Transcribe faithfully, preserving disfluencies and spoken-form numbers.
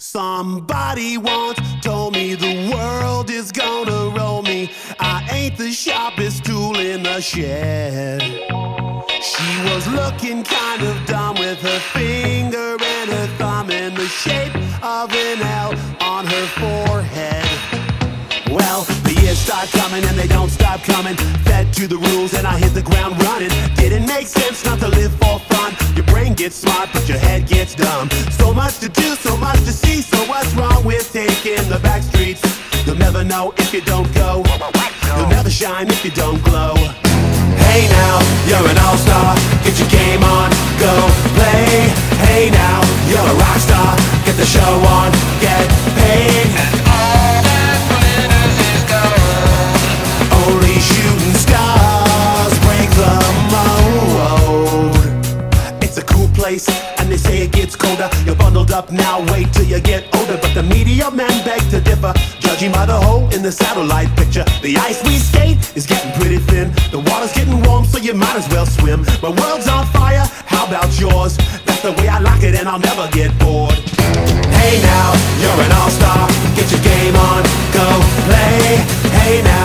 Somebody once told me the world is gonna roll me. I ain't the sharpest tool in the shed. She was looking kind of dumb with her finger and her thumb in the shape of an L on her forehead. Well, the years start coming and they don't stop coming. Fed to the rules and I hit the ground running. Didn't make sense not to live for fun. Your brain gets smart but your head gets dumb. So much to do, so much to see. So what's wrong with taking the back streets? You'll never know if you don't go. You'll never shine if you don't glow. Hey now, you're an all-star. Get your game on, go play. Hey now, you're a rock star. Get the show on, get paid. And all that glitters is gold. Only shooting stars break the mold. It's a cool place and they say it gets colder. You're bundled up now, wait till you get older. But the media men beg to differ, judging by the hole in the satellite picture. The ice we skate is getting pretty thin. The water's getting warm, so you might as well swim. My world's on fire, how about yours? That's the way I like it and I'll never get bored. Hey now, you're an all-star. Get your game on, go play. Hey now.